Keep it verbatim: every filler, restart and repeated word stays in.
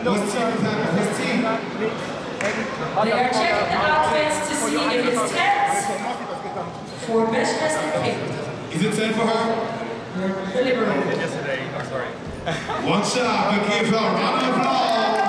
His team, his team. They are checking the outfits to see if it's tense for Beshna's pick. Is it ten for her? Deliberate. Yesterday, I'm sorry. One shot, but give her a round of applause.